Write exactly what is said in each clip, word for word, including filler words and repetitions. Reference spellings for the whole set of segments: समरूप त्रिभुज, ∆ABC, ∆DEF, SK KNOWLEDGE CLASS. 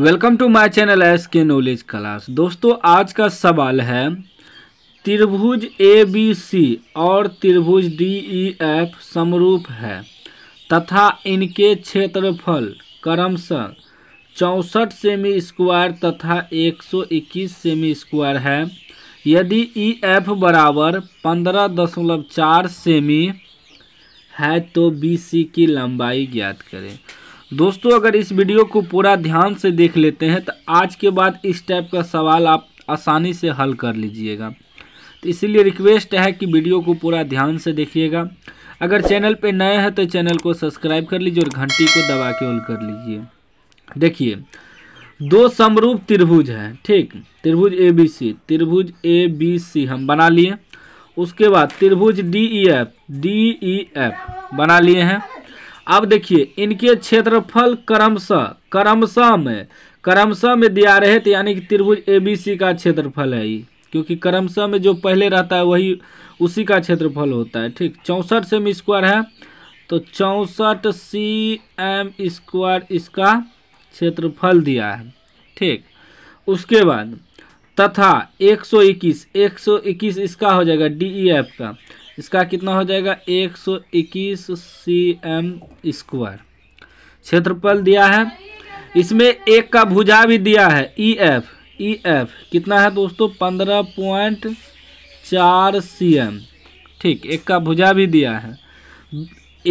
Welcome to my channel S K knowledge class. दोस्तों आज का सवाल है त्रिभुज ए बी सी और त्रिभुज डी ई एफ समरूप है तथा इनके क्षेत्रफल क्रमशः चौंसठ सेमी स्क्वायर तथा एक सौ इक्कीस सेमी स्क्वायर है। यदि ई एफ बराबर पंद्रह दशमलव चार सेमी है तो बी सी की लंबाई ज्ञात करें। दोस्तों अगर इस वीडियो को पूरा ध्यान से देख लेते हैं तो आज के बाद इस टाइप का सवाल आप आसानी से हल कर लीजिएगा। तो इसीलिए रिक्वेस्ट है कि वीडियो को पूरा ध्यान से देखिएगा। अगर चैनल पे नए हैं तो चैनल को सब्सक्राइब कर लीजिए और घंटी को दबा के ऑल कर लीजिए। देखिए दो समरूप त्रिभुज हैं, ठीक, त्रिभुज ए बी सी त्रिभुज ए बी सी हम बना लिए। उसके बाद त्रिभुज D E F D E F बना लिए हैं। अब देखिए इनके क्षेत्रफल क्रमशः क्रमशः में क्रमशः में दिया रहे थे, यानी कि त्रिभुज ए बी सी का क्षेत्रफल है ये, क्योंकि क्रमशः में जो पहले रहता है वही उसी का क्षेत्रफल होता है। ठीक, चौंसठ सेमी स्क्वायर है तो चौंसठ सी एम स्क्वायर इसका क्षेत्रफल दिया है। ठीक, उसके बाद तथा एक सौ इक्कीस एक सौ इक्कीस इसका हो जाएगा डी ई एफ का, इसका कितना हो जाएगा एक सौ इक्कीस सी एम स्क्वायर क्षेत्रफल दिया है। इसमें एक का भुजा भी दिया है, ई एफ ई एफ कितना है दोस्तों पंद्रह पॉइंट चार सी एम। ठीक, एक का भुजा भी दिया है,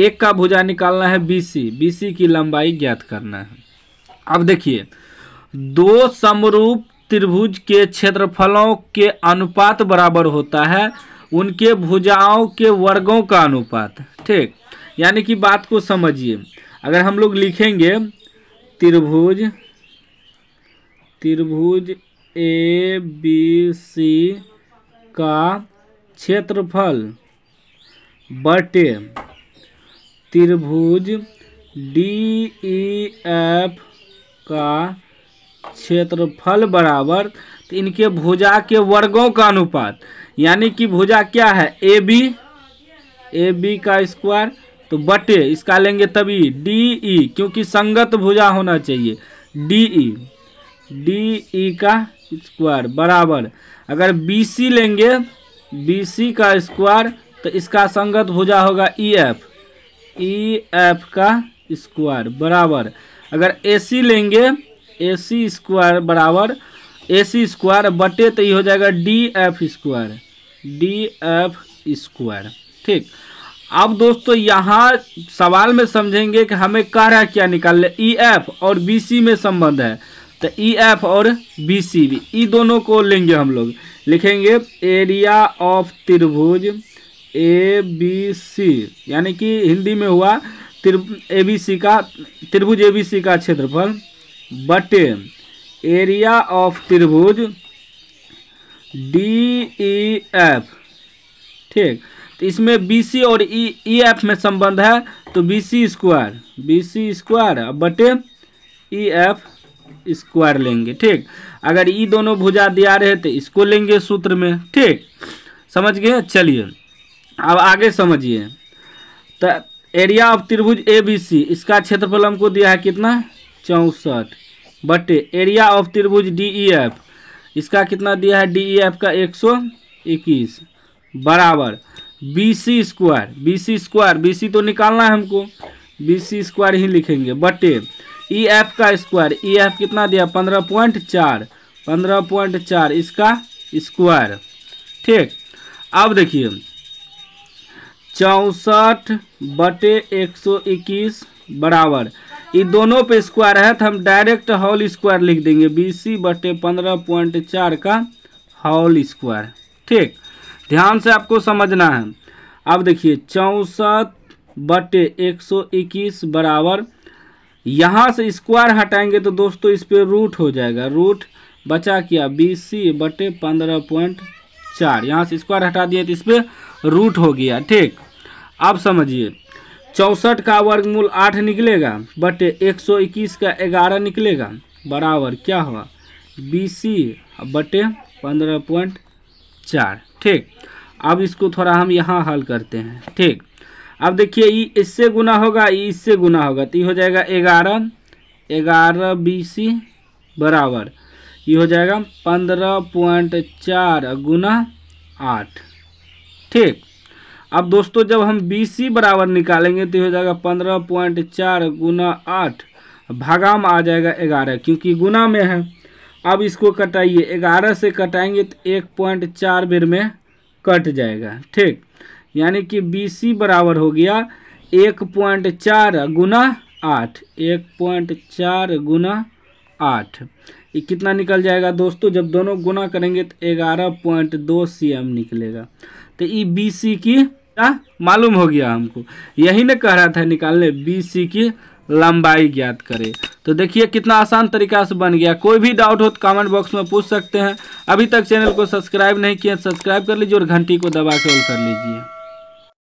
एक का भुजा निकालना है बी सी, बी सी की लंबाई ज्ञात करना है। अब देखिए दो समरूप त्रिभुज के क्षेत्रफलों के अनुपात बराबर होता है उनके भुजाओं के वर्गों का अनुपात। ठीक, यानी कि बात को समझिए, अगर हम लोग लिखेंगे त्रिभुज त्रिभुज ए बी सी का क्षेत्रफल बटे त्रिभुज डी ई एफ का क्षेत्रफल बराबर तो इनके भुजा के वर्गों का अनुपात, यानी कि भुजा क्या है ए बी, ए बी का स्क्वायर तो बटे इसका लेंगे तभी डी ई, क्योंकि संगत भुजा होना चाहिए, डी ई डी ई का स्क्वायर बराबर। अगर बी सी लेंगे बी सी का स्क्वायर तो इसका संगत भुजा होगा ई एफ, ई एफ का स्क्वायर बराबर। अगर ए सी लेंगे ए सी स्क्वायर बराबर ए सी स्क्वायर बटे तो ये हो जाएगा D F square, D F square. ठीक, अब दोस्तों यहाँ सवाल में समझेंगे कि हमें कह रहा क्या निकाल ले, ई एफ और बी सी में संबंध है तो ई एफ और बी सी भी ई दोनों को लेंगे, हम लोग लिखेंगे एरिया ऑफ त्रिभुज ए बी सी, यानी कि हिंदी में हुआ ए बी सी का त्रिभुज ए बी सी का क्षेत्रफल बटे एरिया ऑफ त्रिभुज डी ई एफ। ठीक, तो इसमें बी सी और ई ई एफ में संबंध है तो B C square B C square बटे ई एफ स्क्वायर लेंगे। ठीक, अगर ई दोनों भुजा दिया रहे तो इसको लेंगे सूत्र में। ठीक, समझ गए। चलिए अब आगे समझिए, तो एरिया ऑफ त्रिभुज ए बी सी इसका क्षेत्रफल हमको दिया है कितना चौंसठ बटे एरिया ऑफ त्रिभुज डी ई एफ इसका कितना दिया है डी ई एफ का एक सौ इक्कीस बराबर B C square B C square B C तो निकालना है हमको, बी सी स्क्वायर ही लिखेंगे बटे ई एफ का स्क्वायर ई एफ कितना दिया पंद्रह पॉइंट चार पंद्रह पॉइंट चार इसका स्क्वायर। ठीक, अब देखिए चौंसठ बटे एक सौ इक्कीस बराबर ये दोनों पे स्क्वायर है तो हम डायरेक्ट होल स्क्वायर लिख देंगे, बी सी बटे पंद्रह पॉइंट चार का होल स्क्वायर। ठीक, ध्यान से आपको समझना है। अब देखिए चौंसठ बटे एक सौ इक्कीस बराबर, यहाँ से स्क्वायर हटाएंगे तो दोस्तों इस पर रूट हो जाएगा, रूट बचा क्या बी सी बटे पंद्रह पॉइंट चार, यहाँ से स्क्वायर हटा दिया तो इस पर रूट हो गया। ठीक, अब समझिए चौंसठ का वर्गमूल आठ निकलेगा बटे एक सौ इक्कीस का ग्यारह निकलेगा बराबर क्या हुआ बी सी बटे पंद्रह पॉइंट चार। ठीक, अब इसको थोड़ा हम यहाँ हल करते हैं। ठीक, अब देखिए ये इससे गुना होगा, ये इससे गुना होगा तो ये हो जाएगा ग्यारह ग्यारह बी सी बराबर ये हो जाएगा पंद्रह पॉइंट चार गुना आठ। ठीक, अब दोस्तों जब हम बी सी बराबर निकालेंगे तो ये हो जाएगा पंद्रह पॉइंट चार गुना आठ, भागा में आ जाएगा ग्यारह क्योंकि गुना में है। अब इसको कटाइए, ग्यारह से कटाएंगे तो एक पॉइंट चार बेर में कट जाएगा। ठीक, यानी कि बी सी बराबर हो गया एक पॉइंट चार गुना आठ, एक पॉइंट चार गुना आठ। ये कितना निकल जाएगा दोस्तों, जब दोनों गुना करेंगे तो ग्यारह पॉइंट दो सी एम निकलेगा। तो ये बी सी की क्या मालूम हो गया हमको, यही ने कह रहा था निकालने बी सी की लंबाई ज्ञात करें। तो देखिए कितना आसान तरीका से बन गया। कोई भी डाउट हो तो कमेंट बॉक्स में पूछ सकते हैं। अभी तक चैनल को सब्सक्राइब नहीं किया सब्सक्राइब कर लीजिए और घंटी को दबा के ऑल कर लीजिए।